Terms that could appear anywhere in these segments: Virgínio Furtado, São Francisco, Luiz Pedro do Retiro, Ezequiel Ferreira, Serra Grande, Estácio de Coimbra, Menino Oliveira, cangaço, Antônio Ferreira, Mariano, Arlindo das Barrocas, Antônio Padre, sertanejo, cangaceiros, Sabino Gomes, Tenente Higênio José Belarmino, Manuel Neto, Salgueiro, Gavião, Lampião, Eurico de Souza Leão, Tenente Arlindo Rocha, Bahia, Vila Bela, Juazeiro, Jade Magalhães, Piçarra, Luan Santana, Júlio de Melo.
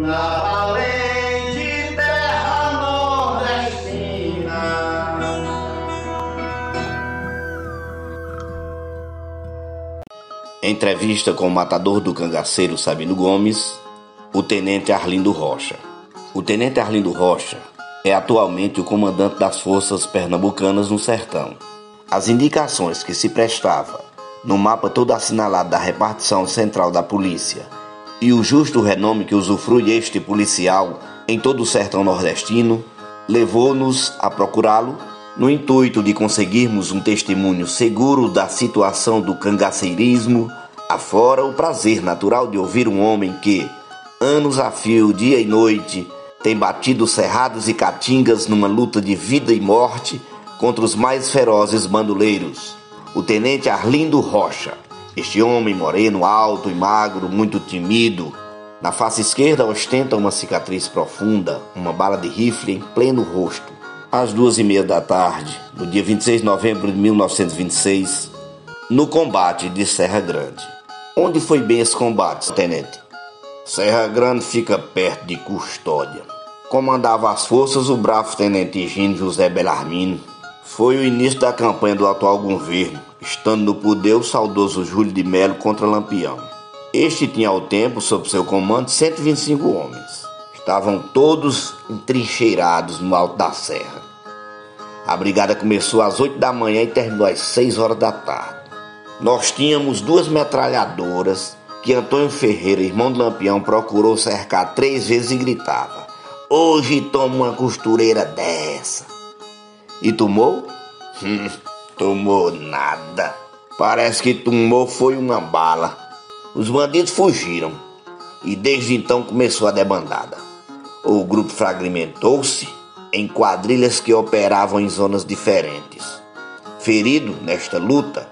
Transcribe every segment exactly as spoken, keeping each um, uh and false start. na valente terra nordestina. Entrevista com o matador do cangaceiro Sabino Gomes, o Tenente Arlindo Rocha. O Tenente Arlindo Rocha é atualmente o comandante das forças pernambucanas no sertão. As indicações que se prestava no mapa todo assinalado da repartição central da polícia e o justo renome que usufrui este policial em todo o sertão nordestino levou-nos a procurá-lo no intuito de conseguirmos um testemunho seguro da situação do cangaceirismo, afora o prazer natural de ouvir um homem que, anos a fio, dia e noite, tem batido cerrados e caatingas numa luta de vida e morte contra os mais ferozes bandoleiros. O Tenente Arlindo Rocha, este homem moreno, alto e magro, muito temido. Na face esquerda ostenta uma cicatriz profunda, uma bala de rifle em pleno rosto. Às duas e meia da tarde, no dia vinte e seis de novembro de mil novecentos e vinte e seis, no combate de Serra Grande. Onde foi bem esse combate, Tenente? Serra Grande fica perto de Custódia. Comandava as forças o bravo Tenente Higênio José Belarmino. Foi o início da campanha do atual governo, estando no poder o saudoso Júlio de Melo contra Lampião. Este tinha ao tempo, sob seu comando, cento e vinte e cinco homens. Estavam todos entrincheirados no alto da serra. A brigada começou às oito da manhã e terminou às seis horas da tarde. Nós tínhamos duas metralhadoras que Antônio Ferreira, irmão de Lampião, procurou cercar três vezes e gritava: "Hoje toma uma costureira dessa!" E tomou? Hum, tomou nada. Parece que tomou foi uma bala. Os bandidos fugiram. E desde então começou a debandada. O grupo fragmentou-se em quadrilhas que operavam em zonas diferentes. Ferido nesta luta,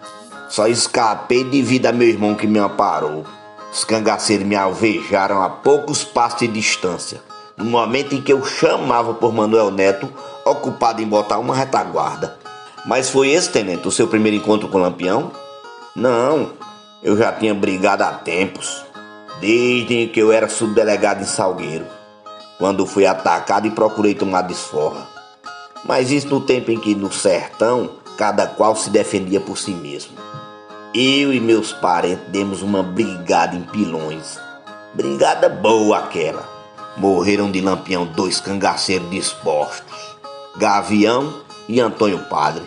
só escapei devido a meu irmão que me amparou. Os cangaceiros me alvejaram a poucos passos de distância, no momento em que eu chamava por Manuel Neto, ocupado em botar uma retaguarda. Mas foi esse, Tenente, o seu primeiro encontro com o Lampião? Não, eu já tinha brigado há tempos, desde que eu era subdelegado em Salgueiro, quando fui atacado e procurei tomar desforra. Mas isso no tempo em que no sertão cada qual se defendia por si mesmo. Eu e meus parentes demos uma brigada em Pilões. Brigada boa aquela. Morreram de Lampião dois cangaceiros dispostos, Gavião e Antônio Padre.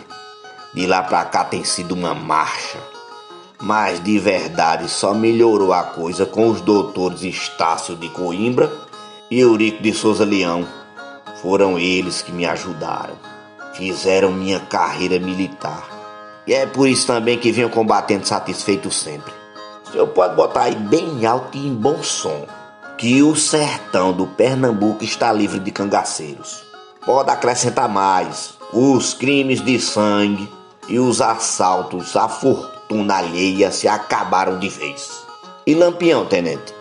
De lá pra cá tem sido uma marcha. Mas de verdade só melhorou a coisa com os doutores Estácio de Coimbra e Eurico de Souza Leão. Foram eles que me ajudaram. Fizeram minha carreira militar. E é por isso também que venho combatendo satisfeito sempre. O senhor pode botar aí bem alto e em bom som que o sertão do Pernambuco está livre de cangaceiros. Pode acrescentar mais: os crimes de sangue e os assaltos à fortuna alheia se acabaram de vez. E Lampião, Tenente?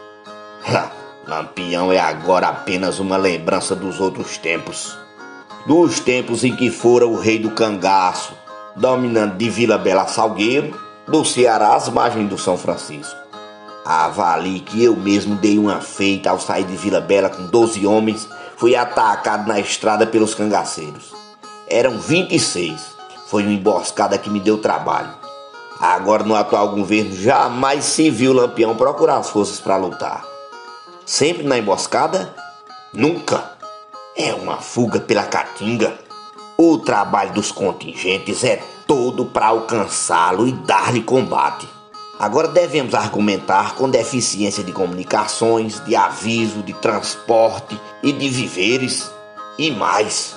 Lampião é agora apenas uma lembrança dos outros tempos. Dos tempos em que fora o rei do cangaço, dominando de Vila Bela a Salgueiro, do Ceará às margens do São Francisco. Avali que eu mesmo dei uma feita ao sair de Vila Bela com doze homens. Fui atacado na estrada pelos cangaceiros. Eram vinte e seis. Foi uma emboscada que me deu trabalho. Agora no atual governo jamais se viu Lampião procurar as forças para lutar. Sempre na emboscada? Nunca. É uma fuga pela caatinga. O trabalho dos contingentes é todo para alcançá-lo e dar-lhe combate. Agora devemos argumentar com deficiência de comunicações, de aviso, de transporte e de viveres. E mais,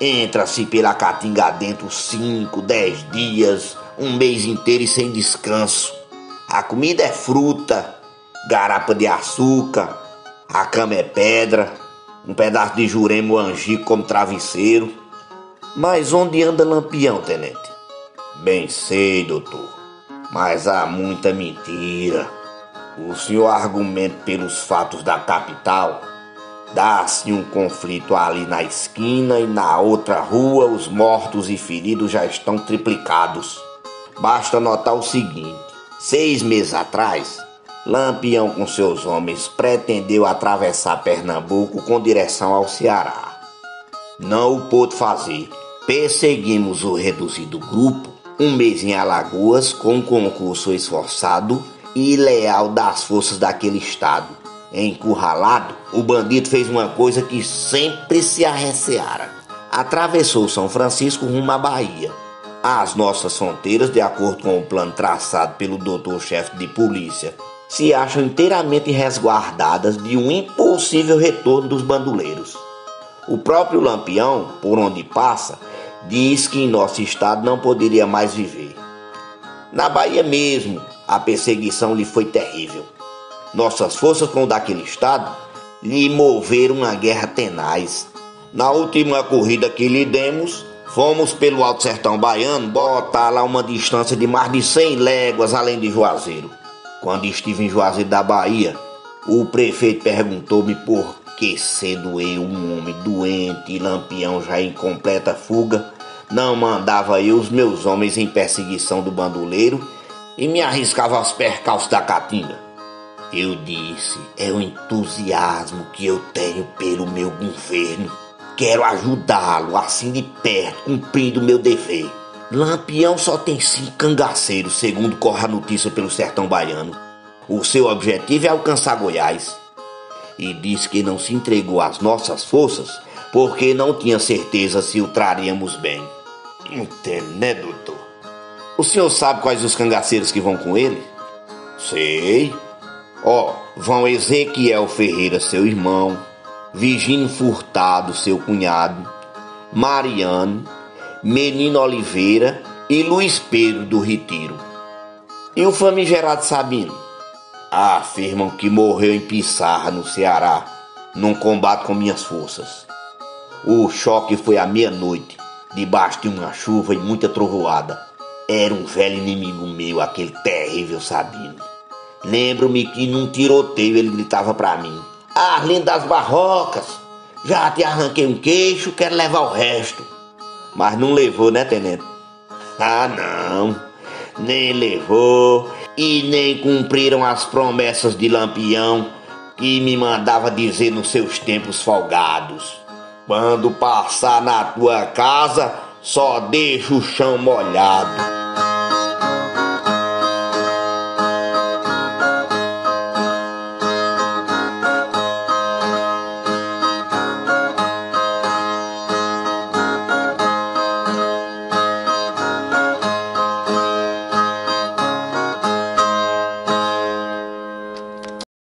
entra-se pela caatinga adentro cinco, dez dias, um mês inteiro e sem descanso. A comida é fruta, garapa de açúcar, a cama é pedra, um pedaço de jurema ou angico como travesseiro. Mas onde anda Lampião, Tenente? Bem sei, doutor. Mas há muita mentira. O senhor argumenta pelos fatos da capital. Dá-se um conflito ali na esquina e na outra rua os mortos e feridos já estão triplicados. Basta notar o seguinte: seis meses atrás, Lampião com seus homens pretendeu atravessar Pernambuco com direção ao Ceará. Não o pôde fazer. Perseguimos o reduzido grupo um mês em Alagoas com um concurso esforçado e leal das forças daquele estado. Encurralado, o bandido fez uma coisa que sempre se arreceara. Atravessou São Francisco rumo à Bahia. As nossas fronteiras, de acordo com o plano traçado pelo doutor-chefe de polícia, se acham inteiramente resguardadas de um impossível retorno dos bandoleiros. O próprio Lampião, por onde passa, diz que em nosso estado não poderia mais viver. Na Bahia mesmo, a perseguição lhe foi terrível. Nossas forças com o daquele estado lhe moveram uma guerra tenaz. Na última corrida que lhe demos, fomos pelo Alto Sertão Baiano botar lá uma distância de mais de cem léguas além de Juazeiro. Quando estive em Juazeiro da Bahia, o prefeito perguntou-me por que, sendo eu um homem doente e Lampião já em completa fuga, não mandava eu os meus homens em perseguição do bandoleiro e me arriscava aos percalços da caatinga. Eu disse, é o entusiasmo que eu tenho pelo meu governo. Quero ajudá-lo, assim de perto, cumprindo o meu dever. Lampião só tem cinco cangaceiros, segundo corre a notícia pelo sertão baiano. O seu objetivo é alcançar Goiás. E diz que não se entregou às nossas forças, porque não tinha certeza se o traríamos bem. Entende, né, doutor? O senhor sabe quais os cangaceiros que vão com ele? Sei. Ó, oh, vão Ezequiel Ferreira, seu irmão, Virgínio Furtado, seu cunhado, Mariano, Menino Oliveira e Luiz Pedro do Retiro. E o famigerado Sabino? Afirmam que morreu em Piçarra, no Ceará, num combate com minhas forças. O choque foi à meia-noite, debaixo de uma chuva e muita trovoada. Era um velho inimigo meu, aquele terrível Sabino. Lembro-me que num tiroteio ele gritava para mim: Arlindo das Barrocas, já te arranquei um queixo, quero levar o resto. Mas não levou, né, tenente? Ah, não. Nem levou e nem cumpriram as promessas de Lampião que me mandava dizer nos seus tempos folgados. Quando passar na tua casa, só deixa o chão molhado.